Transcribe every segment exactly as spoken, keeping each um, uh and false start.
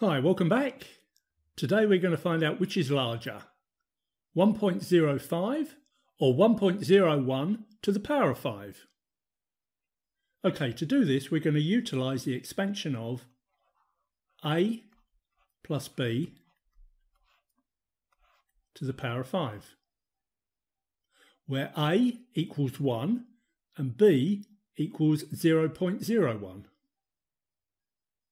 Hi, welcome back. Today we're going to find out which is larger, one point zero five or one point zero one to the power of five. Okay, to do this we're going to utilise the expansion of a plus b to the power of five, where a equals one and b equals zero point zero one.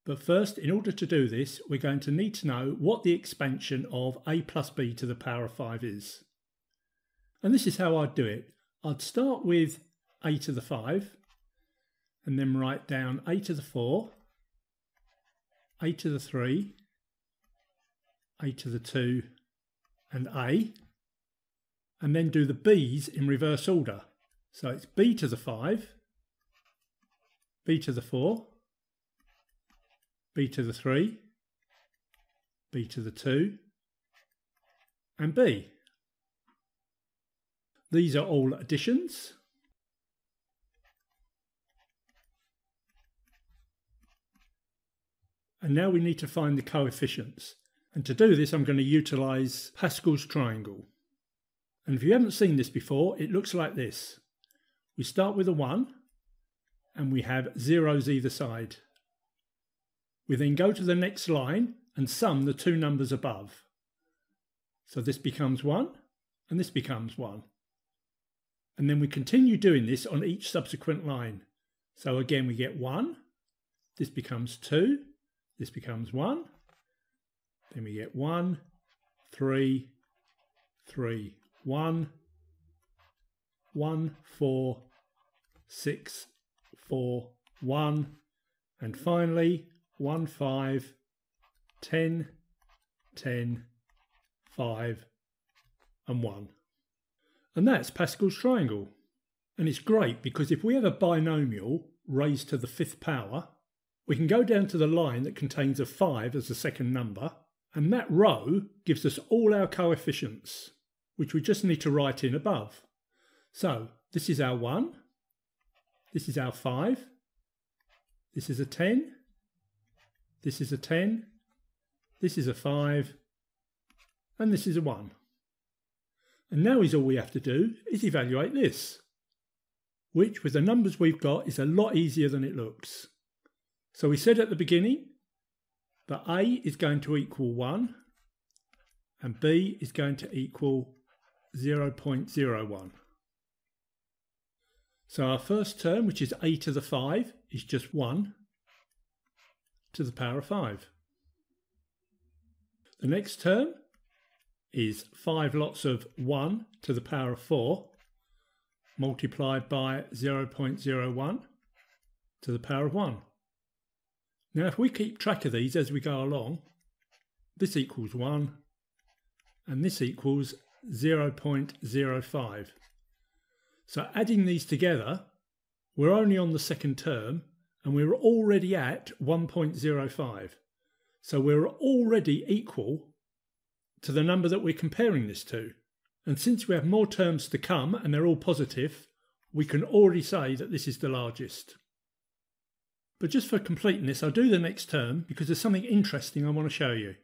But first, in order to do this, we're going to need to know what the expansion of a plus b to the power of five is. And this is how I'd do it. I'd start with a to the five, and then write down a to the four, a to the three, a to the two, and a. And then do the b's in reverse order. So it's b to the five, b to the four, b to the three, b to the two, and b. These are all additions. And now we need to find the coefficients. And to do this, I'm going to utilise Pascal's triangle. And if you haven't seen this before, it looks like this. We start with a one, and we have zeros either side. We then go to the next line and sum the two numbers above. So this becomes one and this becomes one. And then we continue doing this on each subsequent line. So again we get one, this becomes two, this becomes one, then we get one, three, three, one, one, four, six, four, one, and finally one, five, ten, ten, five, and one. And that's Pascal's triangle. And it's great because if we have a binomial raised to the fifth power, we can go down to the line that contains a five as the second number, and that row gives us all our coefficients, which we just need to write in above. So this is our one, this is our five, this is a ten, this is a ten, this is a five, and this is a one. And now is all we have to do is evaluate this, which with the numbers we've got is a lot easier than it looks. So we said at the beginning that a is going to equal one and b is going to equal zero point zero one. So our first term, which is a to the five, is just one to the power of five. The next term is five lots of one to the power of four multiplied by zero point zero one to the power of one. Now if we keep track of these as we go along, this equals one and this equals zero point zero five. So adding these together, we're only on the second term, and we're already at one point zero five. So we're already equal to the number that we're comparing this to. And since we have more terms to come and they're all positive, we can already say that this is the largest. But just for completeness, I'll do the next term because there's something interesting I want to show you.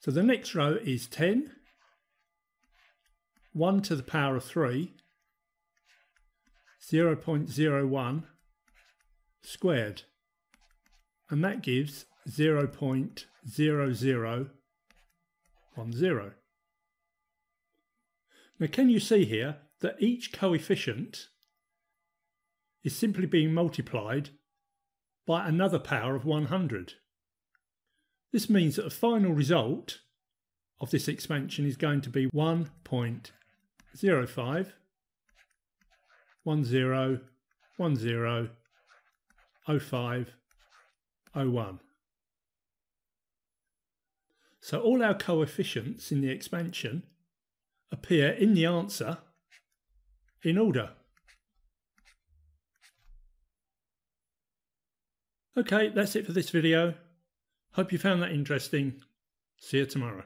So the next row is ten, one to the power of three, zero point zero one squared, and that gives zero point zero zero one zero. Now can you see here that each coefficient is simply being multiplied by another power of one hundred. This means that the final result of this expansion is going to be one point zero five, one zero, one zero, zero point zero five, zero point zero one. So all our coefficients in the expansion appear in the answer in order. Okay, that's it for this video. Hope you found that interesting. See you tomorrow.